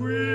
queen.